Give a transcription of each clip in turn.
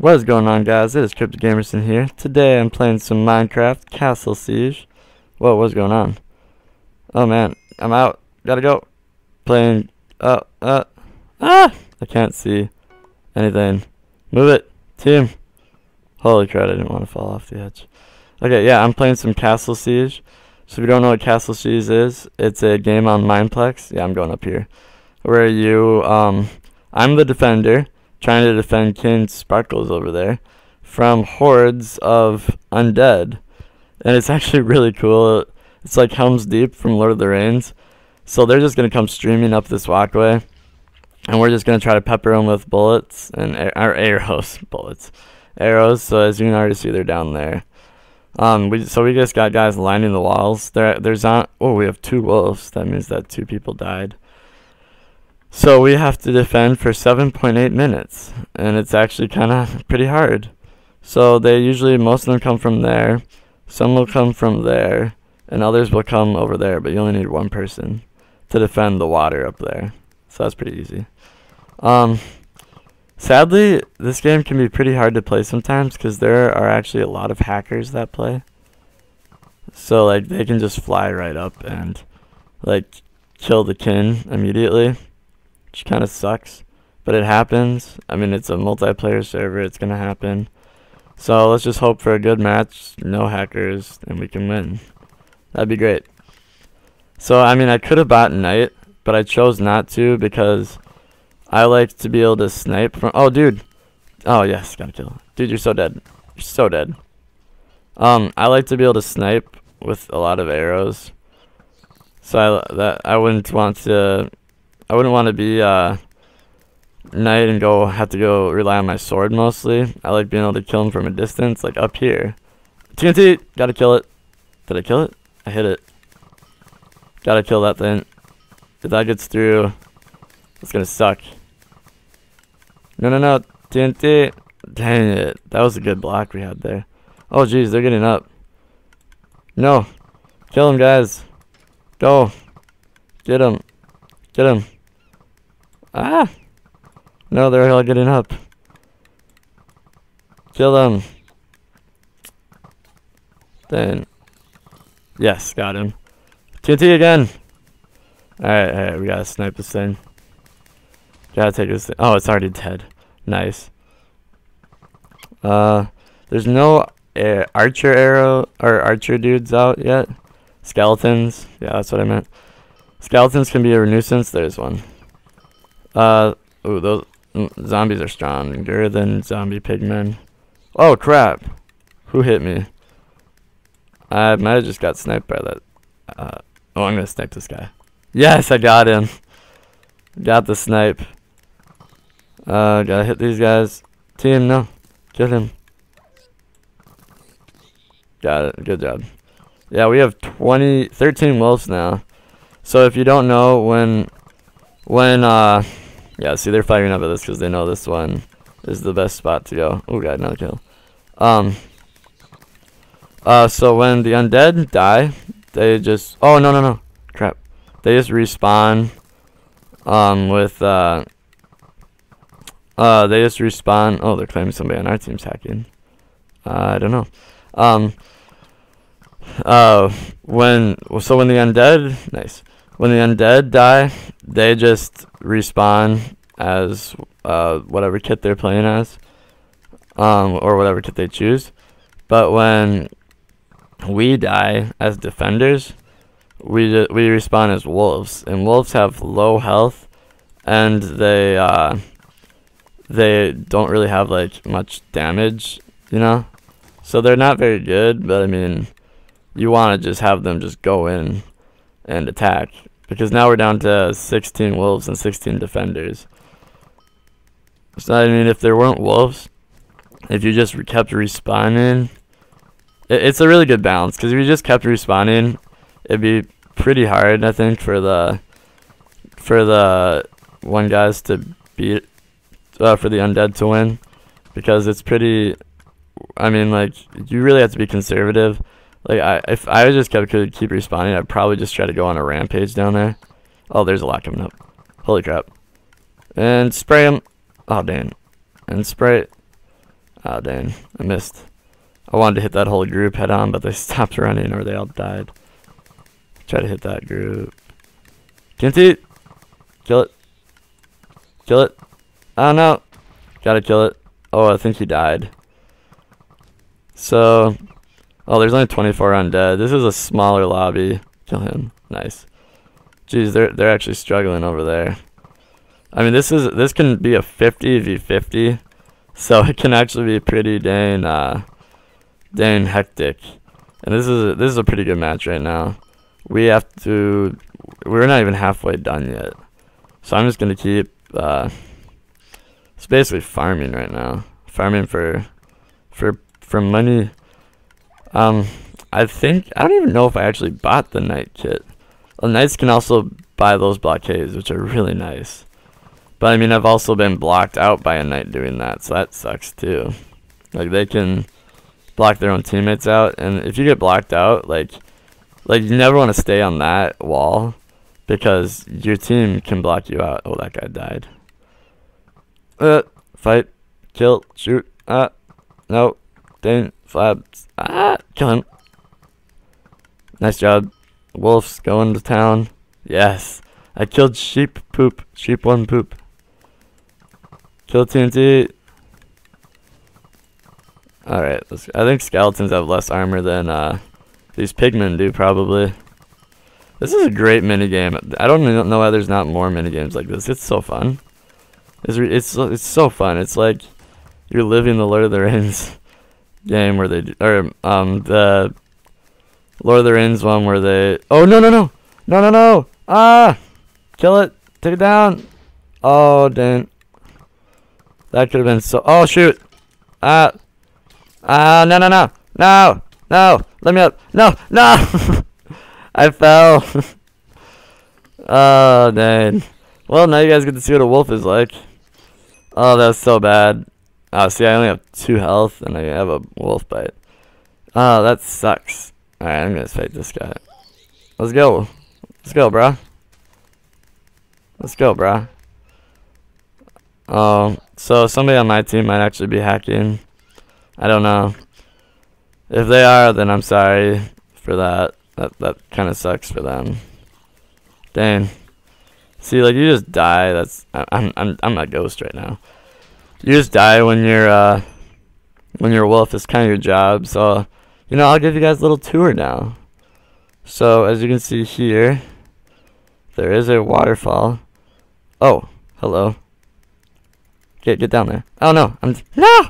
What is going on, guys? It is Kryptic Gamerson here. Today I'm playing some Minecraft Castle Siege. Whoa, what's going on? Oh man, I'm out. Gotta go. Playing. I can't see anything. Move it, team. Holy crap! I didn't want to fall off the edge. Okay, yeah, I'm playing some Castle Siege. So if you don't know what Castle Siege is, it's a game on Mineplex. Yeah, I'm going up here. Where you I'm the defender, trying to defend King Sparkles over there from hordes of undead, and it's actually really cool. It's like Helm's Deep from Lord of the Rings. So they're just gonna come streaming up this walkway, and we're just gonna try to pepper them with bullets and arrows. So as you can already see, they're down there. So we just got guys lining the walls. Oh, we have two wolves. That means that two people died. So we have to defend for 7.8 minutes, and it's actually kind of pretty hard. So they usually, most of them come from there, some will come from there, and others will come over there, but you only need one person to defend the water up there. So that's pretty easy. Sadly, this game can be pretty hard to play sometimes because there are actually a lot of hackers that play. So like they can just fly right up and like kill the kin immediately. Which kind of sucks, but it happens. I mean, it's a multiplayer server, it's gonna happen. So let's just hope for a good match, no hackers, and we can win. That'd be great. So I mean, I could have bought Knight, but I chose not to because I like to be able to snipe from. Oh dude, oh yes, gotta kill him. Dude, you're so dead, you're so dead. I like to be able to snipe with a lot of arrows, so I wouldn't want to be knight and have to rely on my sword mostly. I like being able to kill him from a distance, like up here. TNT! Gotta kill it. Did I kill it? I hit it. Gotta kill that thing. If that gets through, it's gonna suck. No, no, no. TNT! Dang it. That was a good block we had there. Oh, jeez. They're getting up. No. Kill him, guys. Go. Get him. Get him. Ah! No, they're all getting up. Kill them. Then. Yes, got him. TNT again! Alright, alright, we gotta snipe this thing. Gotta take this thing. Oh, it's already dead. Nice. There's no archer dudes out yet. Skeletons. Yeah, that's what I meant. Skeletons can be a nuisance. There's one. Ooh, those zombies are stronger than zombie pigmen. Oh crap! Who hit me? I might have just got sniped by that. Oh, I'm gonna snipe this guy. Yes, I got him. Got the snipe. Gotta hit these guys. Team, no, kill him. Got it. Good job. Yeah, we have 13 wolves now. So if you don't know yeah, see they're firing up at this because they know this one is the best spot to go. Oh god, another kill. So when the undead die, they just, oh no no no, crap. They just respawn oh, they're claiming somebody on our team's hacking. I don't know. So when the undead, nice. When the undead die, they just respawn as whatever kit they're playing as, or whatever kit they choose. But when we die as defenders, we respawn as wolves, and wolves have low health, and they don't really have like much damage, you know. So they're not very good, but I mean, you want to just have them just go in and attack, because now we're down to 16 wolves and 16 defenders. So I mean, if there weren't wolves, if you just kept respawning, it's a really good balance, because if you just kept respawning, it'd be pretty hard, I think, for the one guys to beat, for the undead to win, because it's pretty, I mean, like, you really have to be conservative. Like, if I just could keep respawning, I'd probably just try to go on a rampage down there. Oh, there's a lot coming up. Holy crap. And spray him. Oh, damn. And spray. Oh, dang. I missed. I wanted to hit that whole group head on, but they stopped running or they all died. Try to hit that group. Can't eat. Kill it. Kill it. Oh, no. Gotta kill it. Oh, I think he died. So, oh, there's only 24 undead. This is a smaller lobby. Kill him. Nice. Jeez, they're actually struggling over there. I mean, this can be a 50v50, so it can actually be pretty dang dang hectic. And this is a pretty good match right now. We're not even halfway done yet, so I'm just gonna keep it's basically farming right now, farming for money. I don't even know if I actually bought the knight kit. Well, knights can also buy those blockades, which are really nice. But I mean, I've also been blocked out by a knight doing that, so that sucks too. Like, they can block their own teammates out, and if you get blocked out, like you never want to stay on that wall because your team can block you out. Oh, that guy died. Fight, kill, shoot. No, dang, flabs. Ah, kill him. Nice job. Wolves going to town. Yes. I killed sheep poop. Sheep one poop. Kill TNT. Alright. I think skeletons have less armor than these pigmen do, probably. This is a great minigame. I don't know why there's not more minigames like this. It's so fun. It's so fun. It's like you're living the Lord of the Rings game where they... the Lord of the Rings one where they... Oh, no, no, no. No, no, no. Ah! Kill it. Take it down. Oh, dang. That could have been so... Oh, shoot. Ah. Ah, no, no, no. No. No. Let me up. No. No. I fell. Oh, dang. Well, now you guys get to see what a wolf is like. Oh, that was so bad. Oh, see, I only have 2 health, and I have a wolf bite. Oh, that sucks. Alright, I'm gonna fight this guy. Let's go. Let's go, bro. Let's go, bro. So somebody on my team might actually be hacking. I don't know. If they are, then I'm sorry for that. That kind of sucks for them. Dang. See, like, you just die. That's I'm a ghost right now. You just die when you're a wolf. It's kind of your job. So, you know, I'll give you guys a little tour now. So, as you can see here, there is a waterfall. Oh, hello. Get down there. Oh, no. No!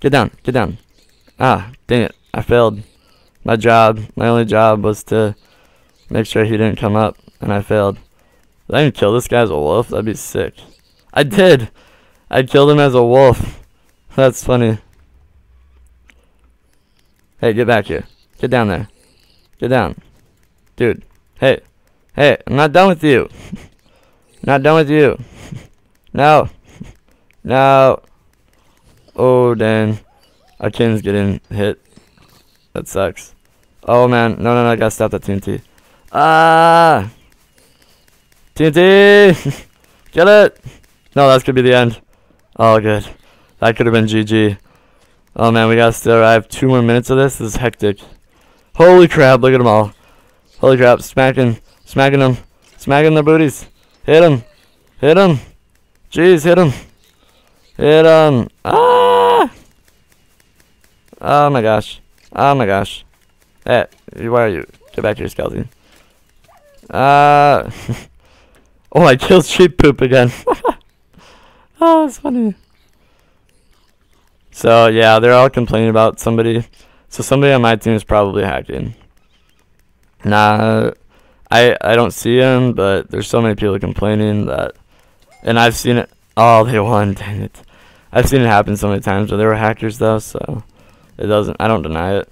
Get down. Get down. Ah, dang it. I failed. My job. My only job was to make sure he didn't come up, and I failed. Did I even kill this guy as a wolf? That'd be sick. I did! I killed him as a wolf. That's funny. Hey, get back here. Get down there. Get down. Dude. Hey. Hey, I'm not done with you. Not done with you. No. No. Oh, dang. Our king's getting hit. That sucks. Oh, man. No, no, no. I gotta stop that TNT. Ah! TNT! Kill it! No, that's gonna be the end. Oh, good. That could have been GG. Oh man, we gotta still arrive. 2 more minutes of this. This is hectic. Holy crap, look at them all. Holy crap, smacking them, smacking their booties. Hit them, hit them. Jeez, hit them, hit them. Ah! Oh my gosh, oh my gosh. Hey, where are you? Get back here, skeleton. Oh, I killed sheep poop again. Oh, that's funny. So, yeah, they're all complaining about somebody. So somebody on my team is probably hacking. Nah, I don't see him, but there's so many people complaining that... And I've seen it... Oh, they won, dang it. I've seen it happen so many times, but there were hackers, though, so... It doesn't... I don't deny it.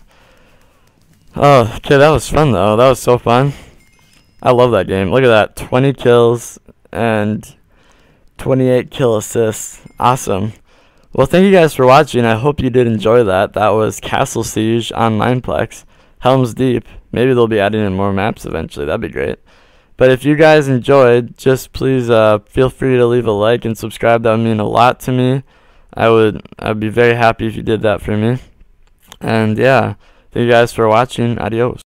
Oh, okay, that was fun, though. That was so fun. I love that game. Look at that. 20 kills and 28 kill assists. Awesome. Well, thank you guys for watching. I hope you did enjoy that. That was Castle Siege on Mineplex. Helm's Deep. Maybe they'll be adding in more maps eventually. That'd be great. But if you guys enjoyed, just please feel free to leave a like and subscribe. That would mean a lot to me. I'd be very happy if you did that for me. And yeah, thank you guys for watching. Adios.